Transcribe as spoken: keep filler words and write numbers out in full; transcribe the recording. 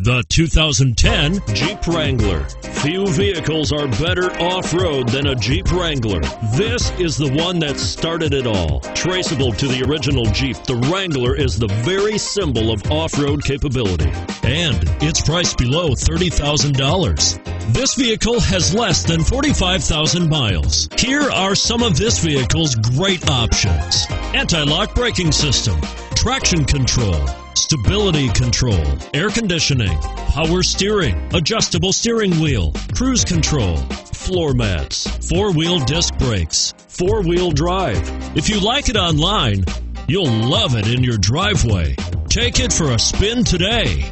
The two thousand ten Jeep Wrangler. Few vehicles are better off-road than a Jeep Wrangler. This is the one that started it all. Traceable to the original Jeep, the Wrangler is the very symbol of off-road capability. And it's priced below thirty thousand dollars. This vehicle has less than forty-five thousand miles. Here are some of this vehicle's great options. Anti-lock braking system, traction control, stability control, air conditioning, power steering, adjustable steering wheel, cruise control, floor mats, four-wheel disc brakes, four-wheel drive. If you like it online, you'll love it in your driveway. Take it for a spin today.